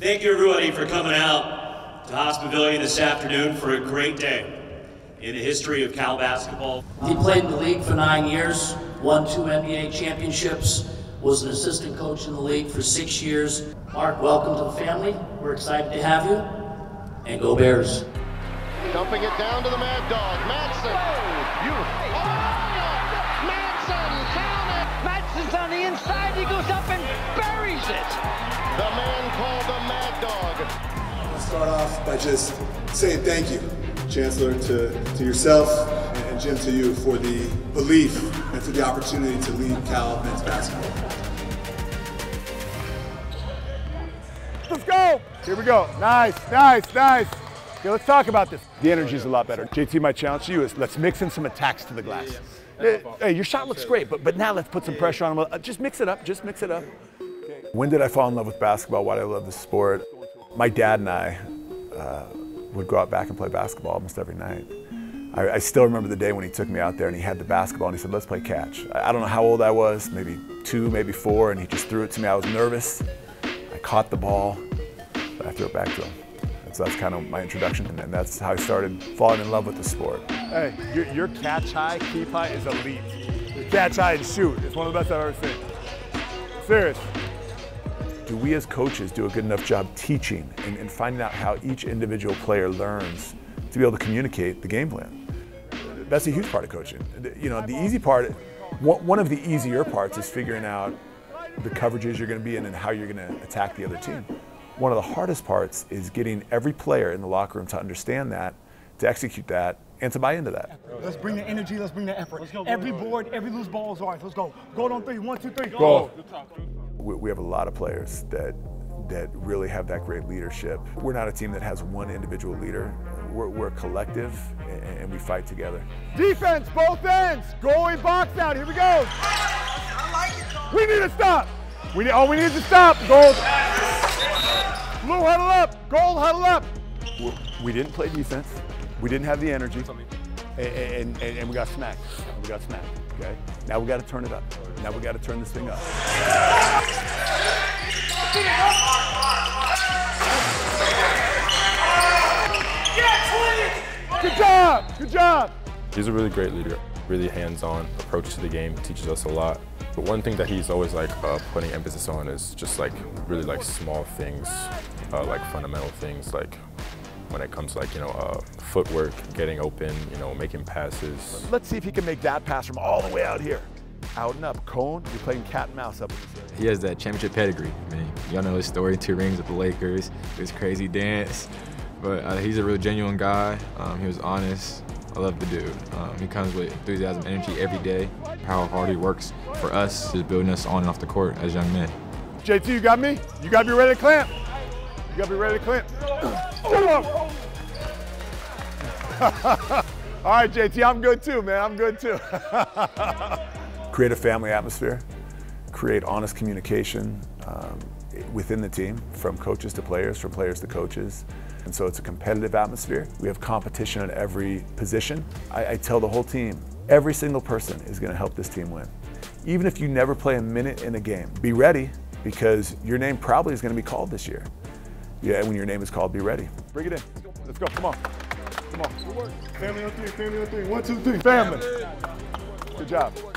Thank you everybody for coming out to Hospitalia this afternoon for a great day in the history of Cal basketball. He played in the league for 9 years, won 2 NBA championships, was an assistant coach in the league for 6 years. Mark, welcome to the family. We're excited to have you, and go Bears. Dumping it down to the Mad Dog, Madsen. Oh, beautiful. Oh, Madsen, count it. Madsen's on the inside, he goes up and buries it. The man called the Mad Dog. I'll start off by just saying thank you, Chancellor, to yourself and Jim, to you for the belief and for the opportunity to lead Cal men's basketball. Let's go! Here we go. Nice, nice, nice. Okay, let's talk about this. The energy's a lot better. JT, my challenge to you is let's mix in some attacks to the glass. Hey, your shot looks great, but now let's put some pressure on him. Just mix it up, just mix it up. When did I fall in love with basketball? Why did I love the sport? My dad and I would go out back and play basketball almost every night. I still remember the day when he took me out there and he had the basketball and he said, let's play catch. I don't know how old I was, maybe 2, maybe 4, and he just threw it to me. I was nervous. I caught the ball, but I threw it back to him. And so that's kind of my introduction, and that's how I started falling in love with the sport. Hey, your catch high, keep high is elite. Your catch high and shoot. It's one of the best I've ever seen. Serious. Do we as coaches do a good enough job teaching and finding out how each individual player learns to be able to communicate the game plan? That's a huge part of coaching. You know, the easy part, one of the easier parts is figuring out the coverages you're going to be in and how you're going to attack the other team. One of the hardest parts is getting every player in the locker room to understand that, to execute that, and to buy into that. Let's bring the energy, let's bring the effort. Go, every board, every loose ball is ours. Let's go. Go on 3, 1, 2, 3, go. We have a lot of players that really have that great leadership. We're not a team that has one individual leader. We're a collective, and we fight together. Defense, both ends. Goalie box out, here we go. We need a stop. We need is a stop. Goal. Blue huddle up, goal huddle up. We didn't play defense. We didn't have the energy, and we got smacked. We got smacked, okay? Now we got to turn it up. Now we got to turn this thing up. Good job, good job. He's a really great leader, really hands-on approach to the game, teaches us a lot. But one thing that he's always like putting emphasis on is just like really like small things, like fundamental things, like when it comes to like, you know, footwork, getting open, you know, making passes. Let's see if he can make that pass from all the way out here. Out and up, cone, you're playing cat and mouse up in this area. He has that championship pedigree. I mean, y'all know his story, 2 rings with the Lakers, his crazy dance, but he's a real genuine guy. He was honest. I love the dude. He comes with enthusiasm, energy every day. How hard he works for us is building us on and off the court as young men. JT, you got me? You gotta be ready to clamp. You gotta be ready to clamp. Oh. All right, JT, I'm good too, man. I'm good too. Create a family atmosphere. Create honest communication within the team, from coaches to players, from players to coaches. And so it's a competitive atmosphere. We have competition at every position. I tell the whole team, every single person is going to help this team win. Even if you never play a minute in a game, be ready, because your name probably is going to be called this year. Yeah, when your name is called, be ready. Bring it in. Let's go. Come on. Come on. Family on 3. Family on 3. 1, 2, 3. Family. Good job.